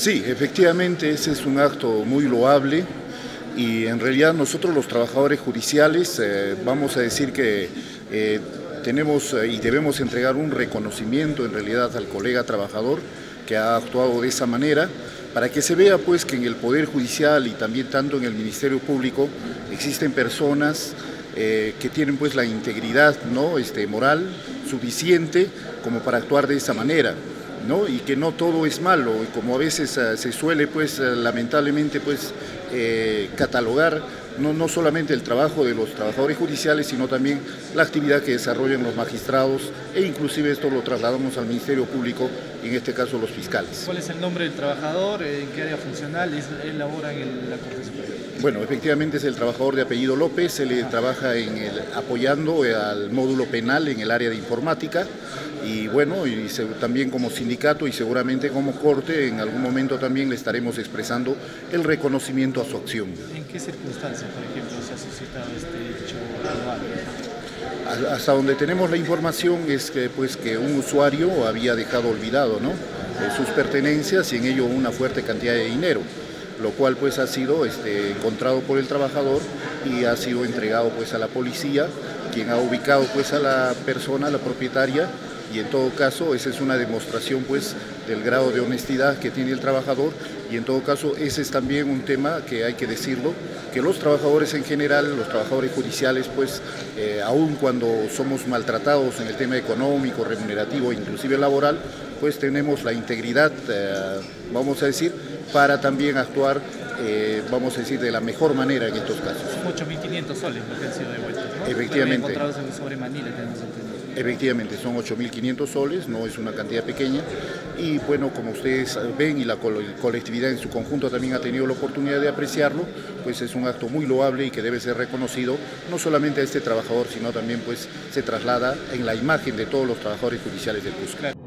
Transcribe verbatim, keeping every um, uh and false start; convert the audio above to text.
Sí, efectivamente ese es un acto muy loable y en realidad nosotros los trabajadores judiciales eh, vamos a decir que eh, tenemos y debemos entregar un reconocimiento en realidad al colega trabajador que ha actuado de esa manera, para que se vea pues que en el Poder Judicial y también tanto en el Ministerio Público existen personas eh, que tienen pues la integridad, ¿no? este, moral suficiente como para actuar de esa manera, ¿no? Y que no todo es malo, y como a veces eh, se suele pues eh, lamentablemente pues eh, catalogar no, no solamente el trabajo de los trabajadores judiciales, sino también la actividad que desarrollan los magistrados, e inclusive esto lo trasladamos al Ministerio Público, en este caso los fiscales. ¿Cuál es el nombre del trabajador? ¿En qué área funcional él labora en la Corte Suprema? Bueno, efectivamente es el trabajador de apellido López, él ah. trabaja en el, apoyando al módulo penal en el área de informática, y bueno, y se, también como sindicato y seguramente como corte, en algún momento también le estaremos expresando el reconocimiento a su acción. ¿En qué circunstancias, por ejemplo, se ha suscitado este hecho global? Hasta donde tenemos la información es que, pues, que un usuario había dejado olvidado, ¿no? sus pertenencias y en ello una fuerte cantidad de dinero, lo cual pues ha sido este, encontrado por el trabajador y ha sido entregado pues a la policía, quien ha ubicado pues a la persona, a la propietaria, y en todo caso esa es una demostración pues del grado de honestidad que tiene el trabajador, y en todo caso ese es también un tema que hay que decirlo, que los trabajadores en general, los trabajadores judiciales pues eh, aun cuando somos maltratados en el tema económico, remunerativo e inclusive laboral, pues tenemos la integridad, eh, vamos a decir, para también actuar, eh, vamos a decir, de la mejor manera en estos casos. Son ocho mil quinientos soles lo que han sido devueltos, ¿no? Efectivamente. Encontrados en sobre Manila, tenemos entendido. Efectivamente, son ocho mil quinientos soles, no es una cantidad pequeña, y bueno, como ustedes ven y la co colectividad en su conjunto también ha tenido la oportunidad de apreciarlo, pues es un acto muy loable y que debe ser reconocido, no solamente a este trabajador, sino también pues se traslada en la imagen de todos los trabajadores judiciales del Cusco.